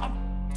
I'm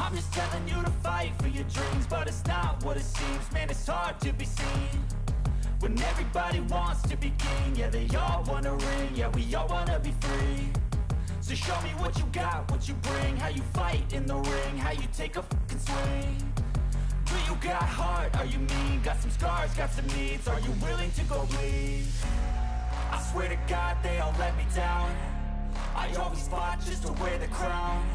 I'm just telling you to fight for your dreams, but it's not what it seems. Man, it's hard to be seen when everybody wants to be king. Yeah, they all wanna ring, yeah, we all wanna be free. So show me what you got, what you bring, how you fight in the ring, how you take a fucking swing. Do you got heart, are you mean? Got some scars, got some needs, are you willing to go bleed? I swear to God they all let me down. I always fought just to wear the crown.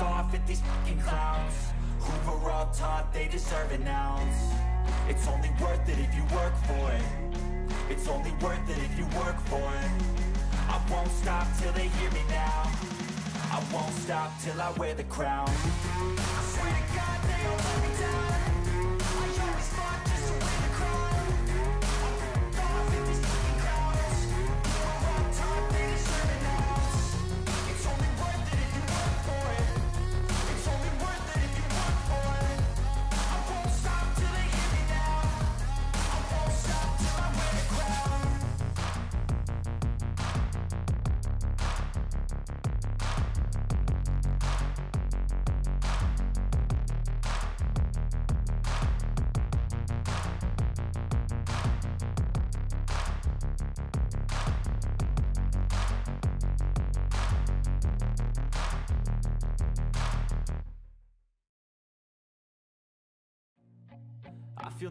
Off at these fucking clowns who were all taught they deserve an ounce. It's only worth it if you work for it. It's only worth it if you work for it. I won't stop till they hear me now. I won't stop till I wear the crown. I swear to God they all let me down. I always fought just to wear the crown. Off at these fucking clowns who were all taught they deserve an ounce. It's only worth it if you work for it. I feel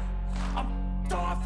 I'm off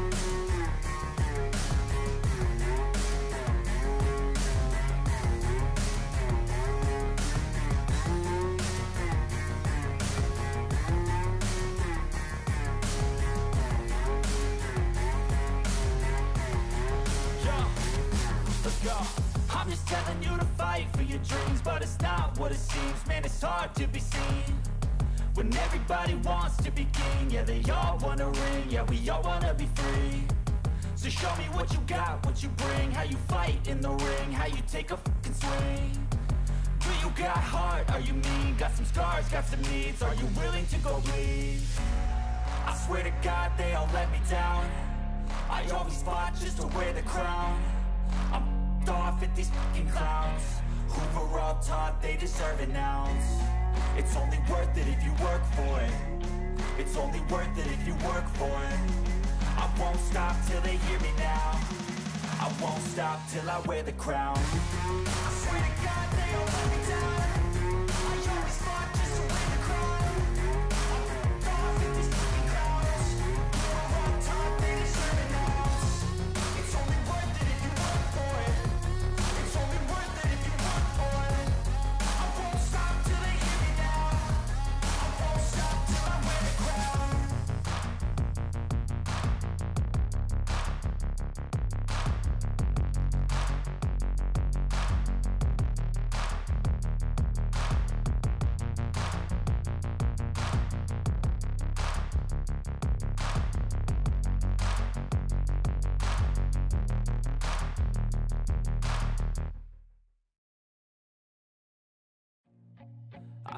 I'm just telling you to fight for your dreams, but it's not what it seems. Man, it's hard to be seen when everybody wants to be king. Yeah, they all wanna ring, yeah, we all wanna be free. So show me what you got, what you bring, how you fight in the ring, how you take a fucking swing. Do you got heart, are you mean? Got some scars, got some needs, are you willing to go bleed? I swear to God they all let me down. I I always fought just to wear the crown. I'm f***ed off at these f***ing clowns. Hoover up top, they deserve an ounce. It's only worth it if you work for it. It's only worth it if you work for it. I won't stop till they hear me now. I won't stop till I wear the crown. I swear to God they all let me down. I always fought just to win the crown. I'm ripped off at these fucking crowds. You're on top, they deserve an ounce. It's only worth it if you work for it. It's only worth it if you work for it. I won't stop till they hear me now. I won't stop till I wear the crown. I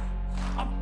I'm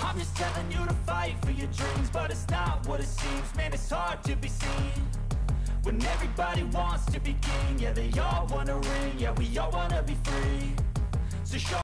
I'm just telling you to fight for your dreams, but it's not what it seems. Man, it's hard to be seen when everybody wants to be king. Yeah, they all wanna ring, yeah, we all wanna be free. So show